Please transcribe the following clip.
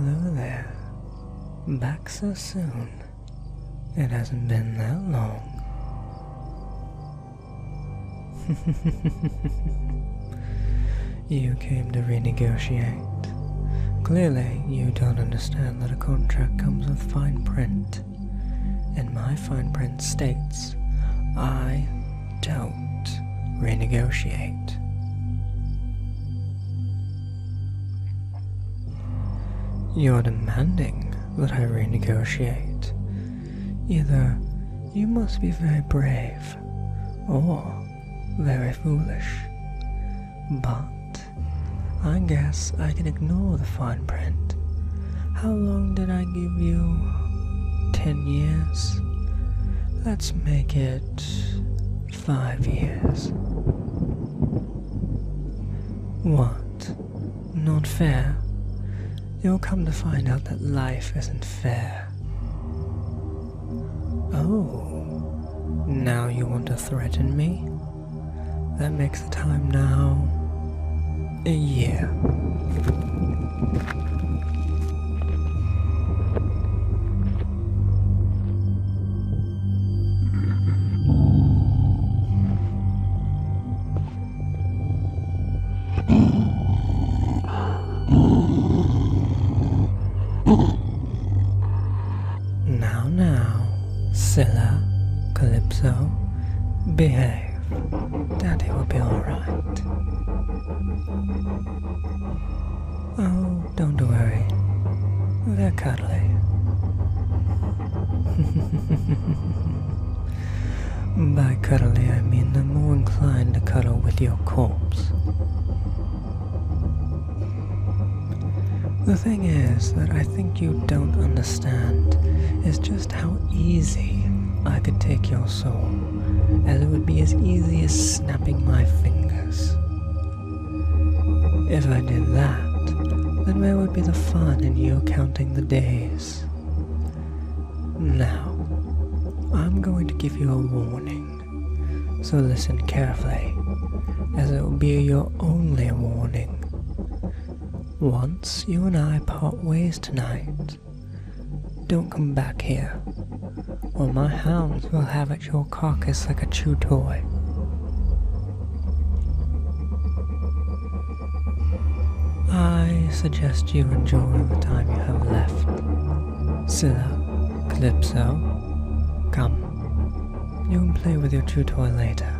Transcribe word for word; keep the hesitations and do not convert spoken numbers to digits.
Hello there. Back so soon. It hasn't been that long. You came to renegotiate. Clearly, you don't understand that a contract comes with fine print. And my fine print states, I don't renegotiate. You're demanding that I renegotiate. Either you must be very brave, or very foolish. But I guess I can ignore the fine print. How long did I give you? Ten years? Let's make it five years. What? Not fair? You'll come to find out that life isn't fair. Oh, now you want to threaten me? That makes the time now a year. Now, now, Scylla, Calypso, behave. Daddy will be alright. Oh, don't worry. They're cuddly. By cuddly, I mean they're more inclined to cuddle with your corpse. The thing is that I think you don't understand is just how easy I could take your soul, as it would be as easy as snapping my fingers. If I did that, then where would be the fun in you counting the days? Now, I'm going to give you a warning, so listen carefully, as it will be your only warning. Once you and I part ways tonight, don't come back here, or my hounds will have at your carcass like a chew toy. I suggest you enjoy the time you have left. Scylla, Calypso, come. You can play with your chew toy later.